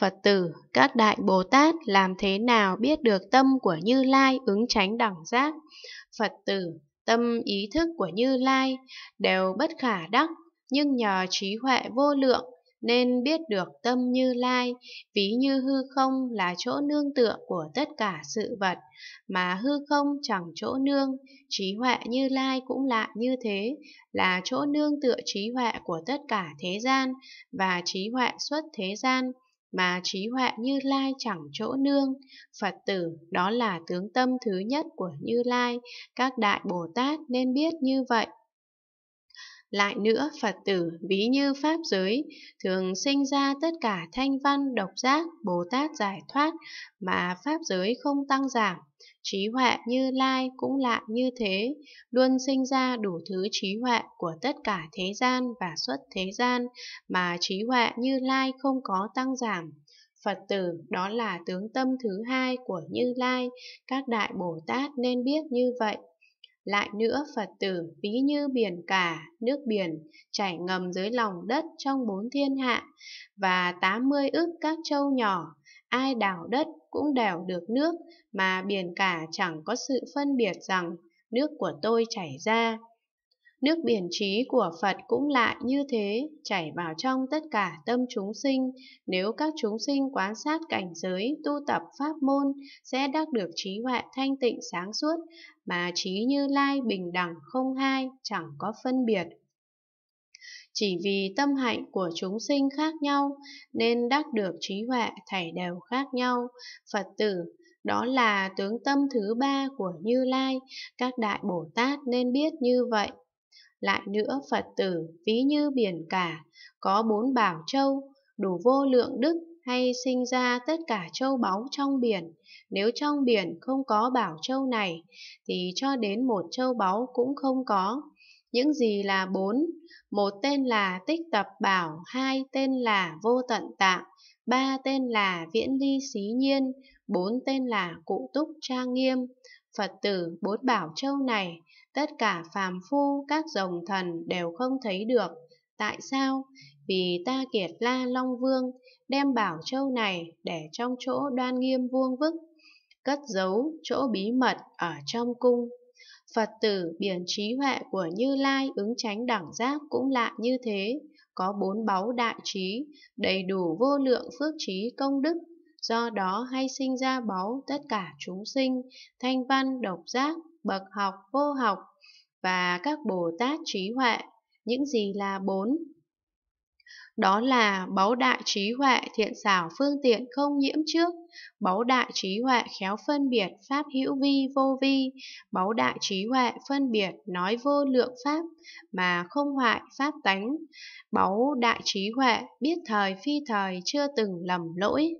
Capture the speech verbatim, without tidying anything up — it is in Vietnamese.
Phật tử, các đại Bồ Tát làm thế nào biết được tâm của Như Lai ứng chánh đẳng giác? Phật tử, tâm ý thức của Như Lai đều bất khả đắc, nhưng nhờ trí huệ vô lượng nên biết được tâm Như Lai, ví như hư không là chỗ nương tựa của tất cả sự vật, mà hư không chẳng chỗ nương, trí huệ Như Lai cũng lại như thế, là chỗ nương tựa trí huệ của tất cả thế gian và trí huệ xuất thế gian, mà trí huệ Như Lai chẳng chỗ nương. Phật tử, đó là tướng tâm thứ nhất của Như Lai, các đại Bồ Tát nên biết như vậy. Lại nữa, Phật tử, ví như pháp giới, thường sinh ra tất cả thanh văn, độc giác, Bồ Tát giải thoát, mà pháp giới không tăng giảm. Trí huệ Như Lai cũng lại như thế, luôn sinh ra đủ thứ trí huệ của tất cả thế gian và xuất thế gian, mà trí huệ Như Lai không có tăng giảm. Phật tử, đó là tướng tâm thứ hai của Như Lai, các đại Bồ Tát nên biết như vậy. Lại nữa, Phật tử, ví như biển cả, nước biển chảy ngầm dưới lòng đất trong bốn thiên hạ và tám mươi ức các châu nhỏ, ai đào đất cũng đều được nước, mà biển cả chẳng có sự phân biệt rằng nước của tôi chảy ra. Nước biển trí của Phật cũng lại như thế, chảy vào trong tất cả tâm chúng sinh. Nếu các chúng sinh quan sát cảnh giới, tu tập pháp môn, sẽ đắc được trí huệ thanh tịnh sáng suốt, mà trí Như Lai bình đẳng không hai, chẳng có phân biệt. Chỉ vì tâm hạnh của chúng sinh khác nhau, nên đắc được trí huệ thảy đều khác nhau. Phật tử, đó là tướng tâm thứ ba của Như Lai, các đại Bồ Tát nên biết như vậy. Lại nữa, Phật tử, ví như biển cả, có bốn bảo châu, đủ vô lượng đức hay sinh ra tất cả châu báu trong biển. Nếu trong biển không có bảo châu này, thì cho đến một châu báu cũng không có. Những gì là bốn? Một tên là tích tập bảo, hai tên là vô tận tạng, ba tên là viễn ly xí nhiên, bốn tên là cụ túc trang nghiêm. Phật tử, bốn bảo châu này, tất cả phàm phu, các dòng thần đều không thấy được. Tại sao? Vì Ta Kiệt La Long Vương đem bảo châu này để trong chỗ đoan nghiêm vuông vức, cất giấu chỗ bí mật ở trong cung. Phật tử, biển trí huệ của Như Lai ứng chánh đẳng giác cũng lại như thế, có bốn báu đại trí, đầy đủ vô lượng phước trí công đức. Do đó hay sinh ra báu tất cả chúng sinh, thanh văn, độc giác, bậc học, vô học và các Bồ Tát trí huệ. Những gì là bốn? Đó là báu đại trí huệ thiện xảo phương tiện không nhiễm trước, báu đại trí huệ khéo phân biệt pháp hữu vi vô vi, báu đại trí huệ phân biệt nói vô lượng pháp mà không hoại pháp tánh, báu đại trí huệ biết thời phi thời chưa từng lầm lỗi.